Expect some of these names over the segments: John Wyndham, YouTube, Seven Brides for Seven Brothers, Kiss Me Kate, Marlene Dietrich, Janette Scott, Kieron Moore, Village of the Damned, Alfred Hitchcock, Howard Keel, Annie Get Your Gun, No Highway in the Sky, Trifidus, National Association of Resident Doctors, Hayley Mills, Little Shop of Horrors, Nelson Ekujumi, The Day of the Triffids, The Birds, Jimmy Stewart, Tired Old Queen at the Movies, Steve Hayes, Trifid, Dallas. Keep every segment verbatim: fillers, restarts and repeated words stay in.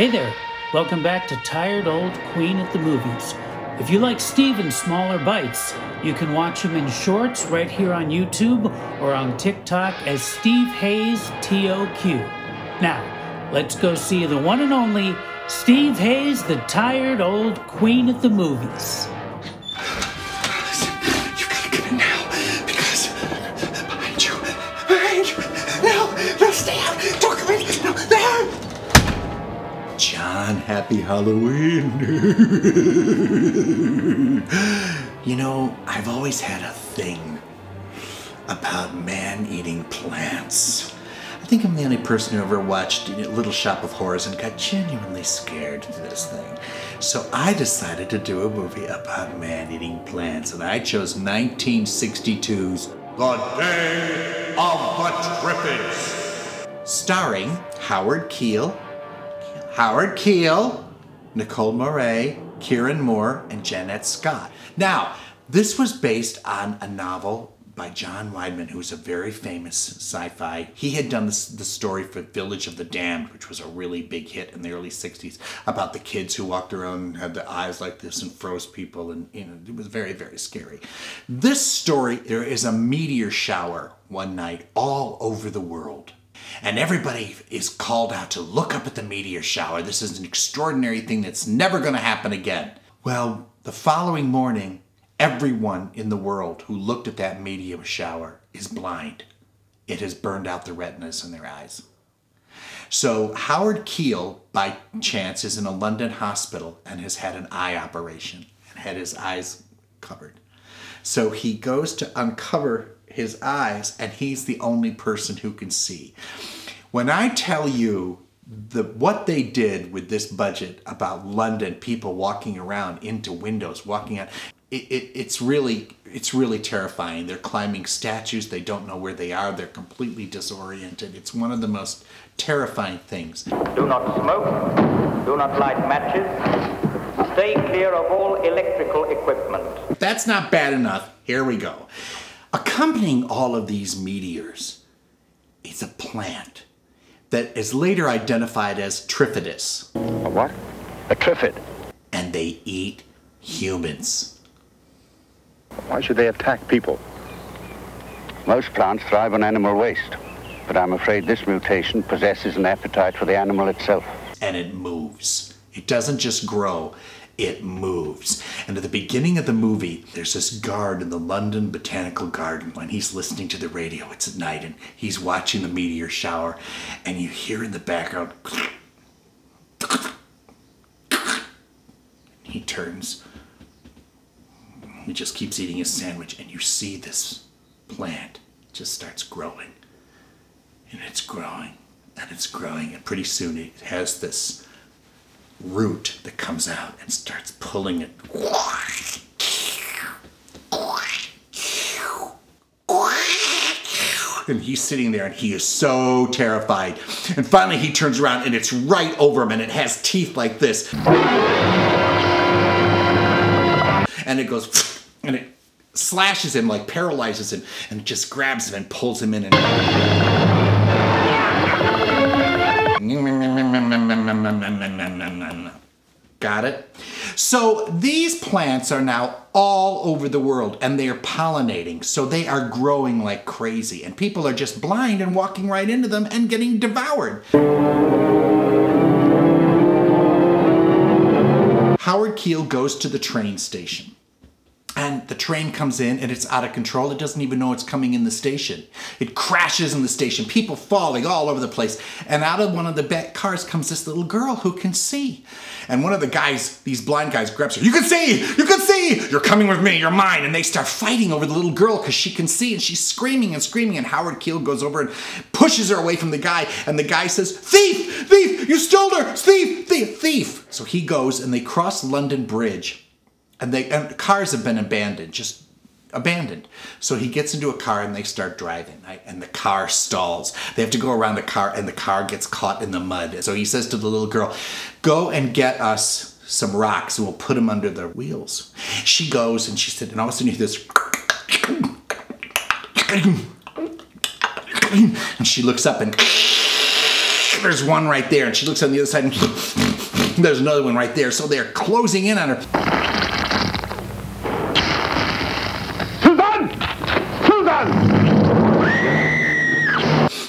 Hey there, welcome back to Tired Old Queen at the Movies. If you like Steve in smaller bites, you can watch him in shorts right here on YouTube or on TikTok as Steve Hayes T O Q. Now, let's go see the one and only Steve Hayes, the Tired Old Queen at the Movies. Happy Halloween. You know, I've always had a thing about man-eating plants. I think I'm the only person who ever watched Little Shop of Horrors and got genuinely scared to this thing. So I decided to do a movie about man-eating plants, and I chose nineteen sixty-two's The Day of the Triffids, starring Howard Keel, Howard Keel, Nicole Mauray, Kieron Moore, and Janette Scott. Now, this was based on a novel by John Wyndham, who was a very famous sci-fi. He had done this, the story for Village of the Damned, which was a really big hit in the early sixties, about the kids who walked around and had their eyes like this and froze people, and you know, it was very, very scary. This story, there is a meteor shower one night all over the world. And everybody is called out to look up at the meteor shower. This is an extraordinary thing that's never going to happen again. Well, the following morning, everyone in the world who looked at that meteor shower is blind. It has burned out the retinas in their eyes. So Howard Keel, by chance, is in a London hospital and has had an eye operation and had his eyes covered. So he goes to uncover his eyes, and he's the only person who can see. When I tell you the what they did with this budget about London, people walking around into windows, walking out, it, it, it's really it's really terrifying. They're climbing statues. They don't know where they are. They're completely disoriented. It's one of the most terrifying things. Do not smoke. Do not light matches. Stay clear of all electrical equipment. That's not bad enough. Here we go. Accompanying all of these meteors is a plant that is later identified as Trifidus. A what? A Trifid. And they eat humans. Why should they attack people? Most plants thrive on animal waste, but I'm afraid this mutation possesses an appetite for the animal itself. And it moves. It doesn't just grow. It moves. And at the beginning of the movie, there's this guard in the London Botanical Garden. When he's listening to the radio, it's at night, and he's watching the meteor shower, and you hear in the background, he turns, he just keeps eating his sandwich, and you see this plant just starts growing, and it's growing, and it's growing, and pretty soon it has this root that comes out and starts pulling it. And he's sitting there and he is so terrified. And finally he turns around and it's right over him and it has teeth like this. And it goes and it slashes him, like paralyzes him, and it just grabs him and pulls him in and got it? So these plants are now all over the world and they are pollinating. So they are growing like crazy and people are just blind and walking right into them and getting devoured. Howard Keel goes to the train station. And the train comes in and it's out of control. It doesn't even know it's coming in the station. It crashes in the station, people falling all over the place. And out of one of the back cars comes this little girl who can see. And one of the guys, these blind guys, grabs her. You can see! You can see! You're coming with me! You're mine! And they start fighting over the little girl because she can see and she's screaming and screaming. And Howard Keel goes over and pushes her away from the guy. And the guy says, thief! Thief! You stole her! Thief! Thief! Thief! So he goes and they cross London Bridge. And, they, and cars have been abandoned, just abandoned. So he gets into a car and they start driving, right? And the car stalls. They have to go around the car and the car gets caught in the mud. So he says to the little girl, go and get us some rocks and we'll put them under the wheels. She goes and she said, and all of a sudden you hear this. And she looks up and there's one right there. And she looks on the other side and there's another one right there. So they're closing in on her.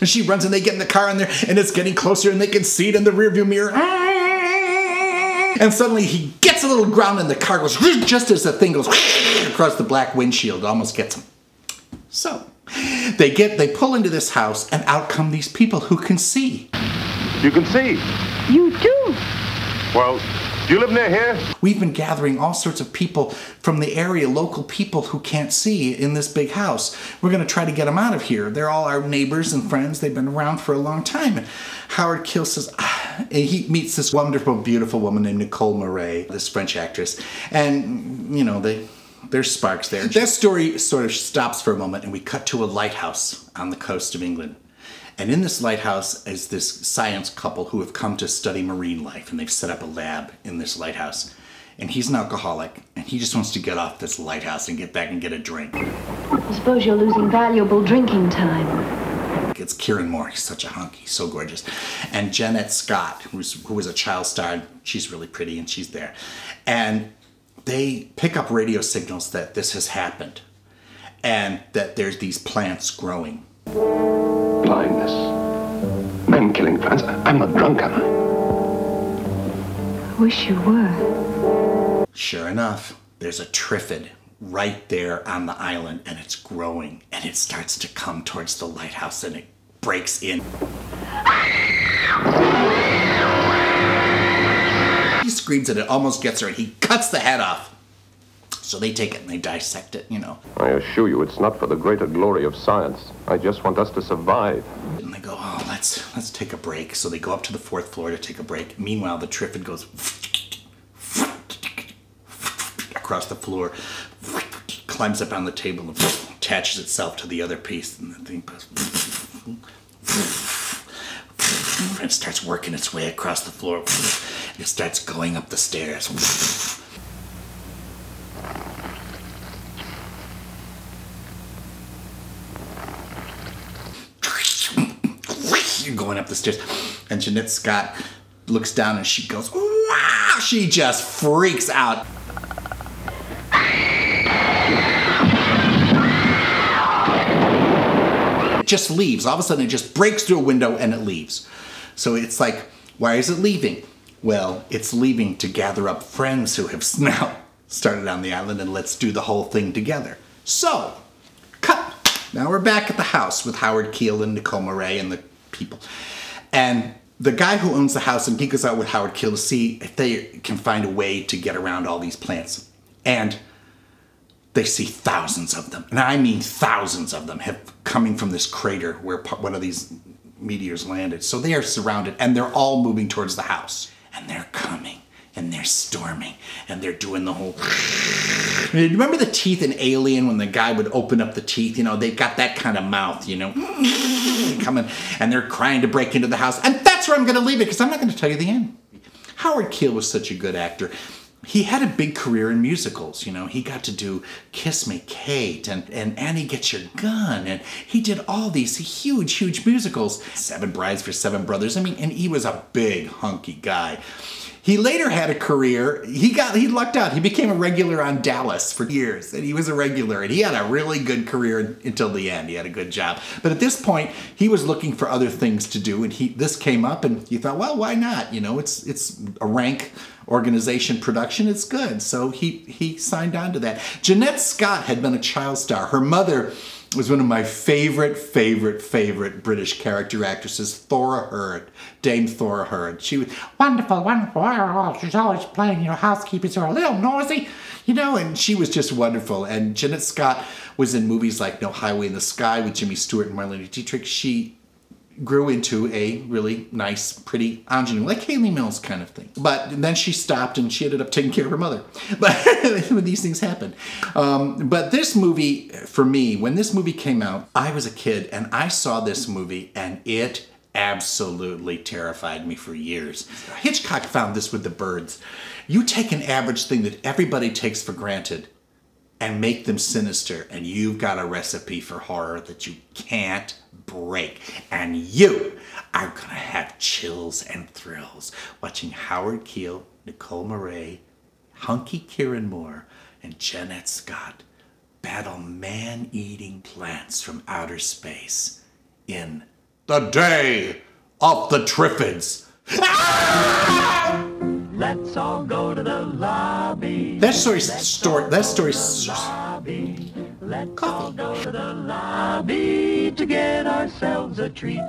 And she runs and they get in the car and, and it's getting closer and they can see it in the rearview mirror. And suddenly he gets a little ground and the car goes just as the thing goes across the black windshield. Almost gets him. So they get, they pull into this house and out come these people who can see. You can see. You do. Well, do you live near here? We've been gathering all sorts of people from the area, local people who can't see in this big house. We're going to try to get them out of here. They're all our neighbors and friends. They've been around for a long time. And Howard Keel says, ah, he meets this wonderful, beautiful woman named Nicole Mauray, this French actress. And, you know, they, there's sparks there. That story sort of stops for a moment and we cut to a lighthouse on the coast of England. And in this lighthouse is this science couple who have come to study marine life, and they've set up a lab in this lighthouse. And he's an alcoholic, and he just wants to get off this lighthouse and get back and get a drink. I suppose you're losing valuable drinking time. It's Kieron Moore. He's such a hunk. He's so gorgeous. And Janette Scott, who's, who was a child star. She's really pretty, and she's there. And they pick up radio signals that this has happened, and that there's these plants growing. Blindness. Man-killing plants. I'm not drunk, am I? I wish you were. Sure enough, there's a Trifid right there on the island, and it's growing, and it starts to come towards the lighthouse, and it breaks in. He screams and it almost gets her, and he cuts the head off. So they take it and they dissect it, you know. I assure you, it's not for the greater glory of science. I just want us to survive. And they go, oh, let's let's take a break. So they go up to the fourth floor to take a break. Meanwhile, the Trifid goes across the floor, climbs up on the table and attaches itself to the other piece. And the thing goes, and starts working its way across the floor. It starts going up the stairs. Going up the stairs, and Janette Scott looks down and she goes, wow! She just freaks out. It just leaves. All of a sudden, it just breaks through a window and it leaves. So it's like, why is it leaving? Well, it's leaving to gather up friends who have now started on the island, and let's do the whole thing together. So, cut. Now we're back at the house with Howard Keel and Nicole Mauray and the people. And the guy who owns the house, and he goes out with Howard Keel to see if they can find a way to get around all these plants. And they see thousands of them. And I mean thousands of them have coming from this crater where one of these meteors landed. So they are surrounded and they're all moving towards the house. And they're coming and they're storming and they're doing the whole... Remember the teeth in Alien when the guy would open up the teeth? You know, they've got that kind of mouth, you know. Coming and they're crying to break into the house. And that's where I'm going to leave it because I'm not going to tell you the end. Howard Keel was such a good actor. He had a big career in musicals, you know. He got to do Kiss Me Kate and, and Annie Get Your Gun. And he did all these huge, huge musicals. Seven Brides for Seven Brothers. I mean, and he was a big, hunky guy. He later had a career. He got, he lucked out. He became a regular on Dallas for years, and he was a regular, and he had a really good career until the end. He had a good job. But at this point, he was looking for other things to do, and he this came up, and he thought, well, why not? You know, it's it's a rank organization production. It's good. So he, he signed on to that. Janette Scott had been a child star. Her mother was one of my favorite, favorite, favorite British character actresses, Thora Hird, Dame Thora Hird. She was wonderful, wonderful. She's always playing, you know, housekeepers who are a little noisy, you know, and she was just wonderful. And Janette Scott was in movies like No Highway in the Sky with Jimmy Stewart and Marlene Dietrich. She grew into a really nice, pretty ingenue, like Hayley Mills kind of thing. But then she stopped and she ended up taking care of her mother. But when these things happen. Um, but this movie, for me, when this movie came out, I was a kid and I saw this movie and it absolutely terrified me for years. Hitchcock found this with The Birds. You take an average thing that everybody takes for granted and make them sinister, and you've got a recipe for horror that you can't break. And you are gonna have chills and thrills watching Howard Keel, Nicole Mauray, hunky Kieron Moore, and Janette Scott battle man-eating plants from outer space in The Day of the Triffids. Ah! Let's all go to the lobby. That story's Let's story. That story's lobby. Let's all go to the lobby to get ourselves a treat.